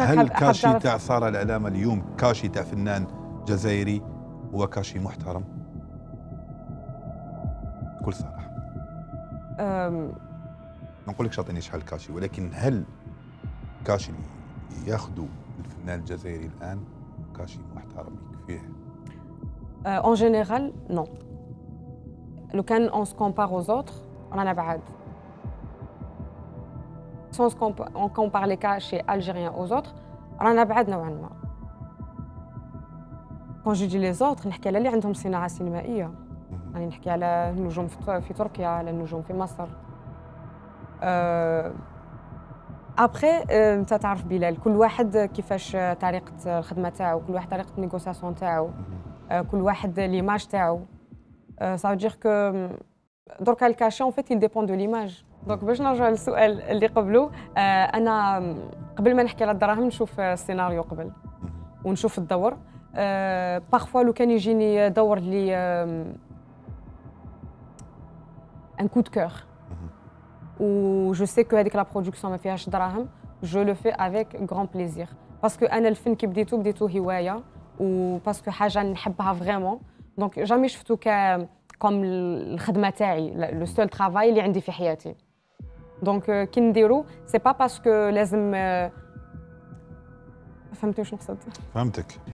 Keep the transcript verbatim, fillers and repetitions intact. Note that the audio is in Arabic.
هل كاشي تاع سارة لعلامة اليوم كاشي تاع فنان جزائري هو كاشي محترم؟ بكل صراحة أم... ما نقول لك شاطيني شحال كاشي، ولكن هل كاشي اللي ياخذوا الفنان الجزائري الان كاشي محترم يكفيه؟ اون جينيرال نو. لو كان اون سو كومبار اوز اوتر رانا بعاد. Si on compare les cas chez Algériens aux autres, on est loin نوعاً ما. Quand je dis les autres, نحكي على اللي عندهم صناعة سينمائية. يعني نحكي على النجوم في تركيا، على النجوم في مصر. Après, أنت تعرف بلال، كل واحد كيفاش طريقة الخدمة تاعو، كل واحد طريقة النيغوسياسيون تاعو، كل واحد ليماج تاعو. Ça veut dire que دركا الكاشي en fait il dépend de l'image. دونك باش نرجع للسؤال اللي قبله، آه انا قبل ما نحكي على الدراهم نشوف السيناريو قبل ونشوف الدور. آه باغفوا لو كان يجيني دور اللي ان كو دو كور و جو سي كو هذيك لا برودكسيون ما فيهاش دراهم، جو لو في افيك غران بليزير، باسكو انا الفن كي بديتو بديتو هوايه وباسكو حاجه نحبها فريمون. دونك جامي شفتو ك كوم الخدمه تاعي لو سول ترافاي اللي عندي في حياتي. دونك كي نديرو سي با باسكو لازم. فهمتي واش نقصد؟ فهمتك.